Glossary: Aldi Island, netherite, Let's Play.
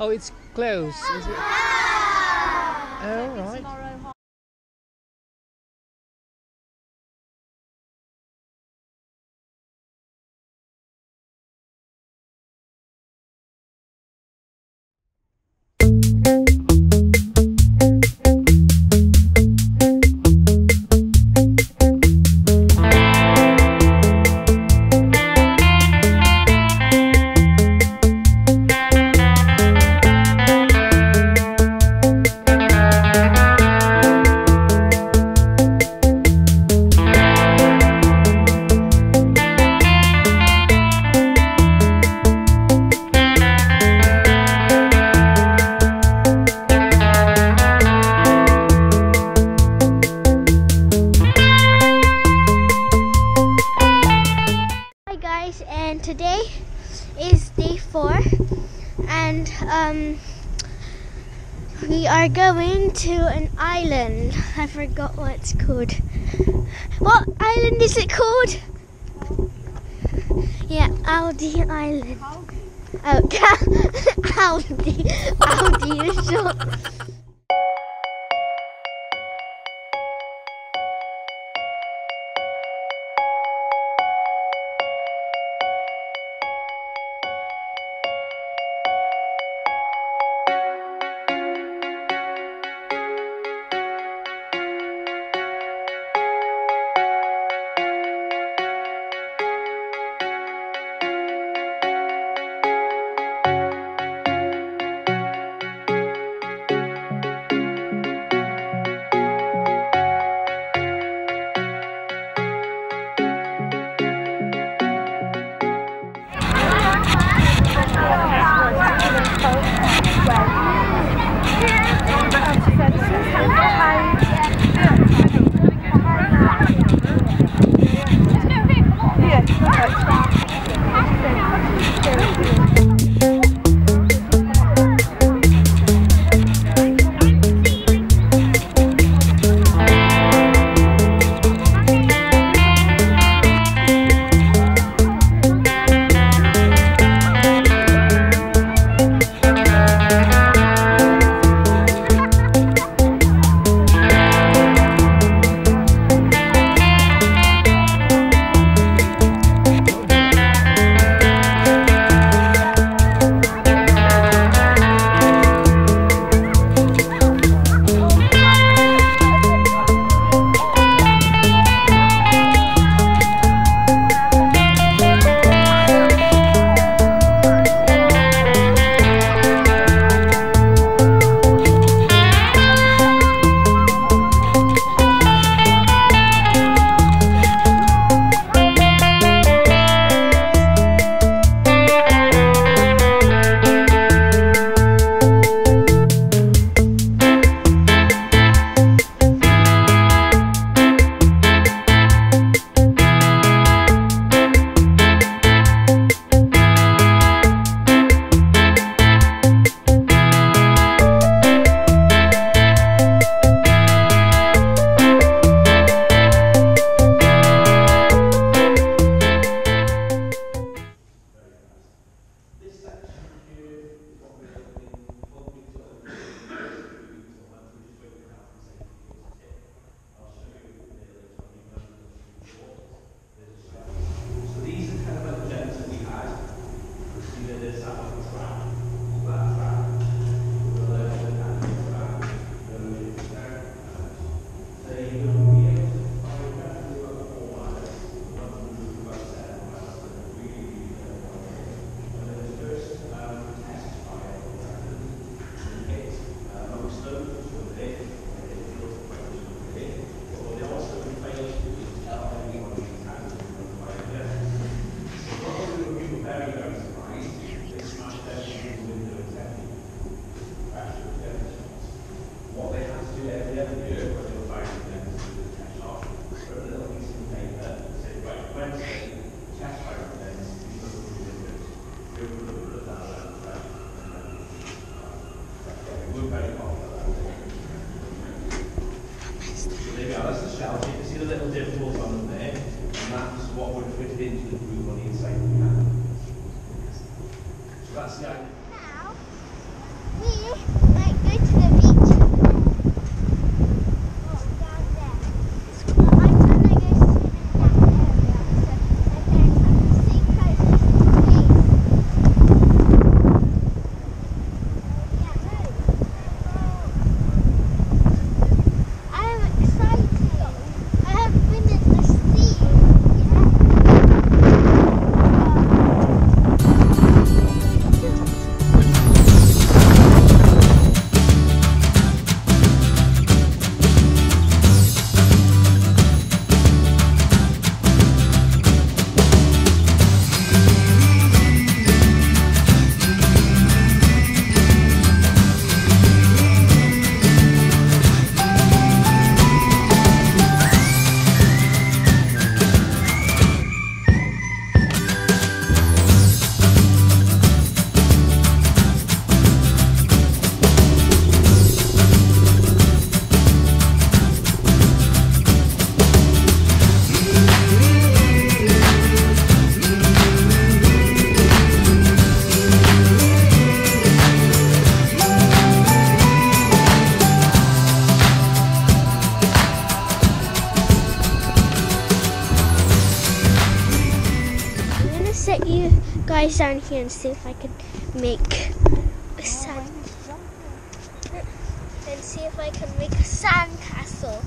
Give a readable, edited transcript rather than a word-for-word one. Oh, it's closed, is it? Oh, right. And today is day 4, and we are going to an island. I forgot what it's called. What island is it called? Yeah, Aldi Island. Oh, Aldi. Aldi is short. Now, set you guys down here and see if I can make a sand. And see if I can make a sand castle.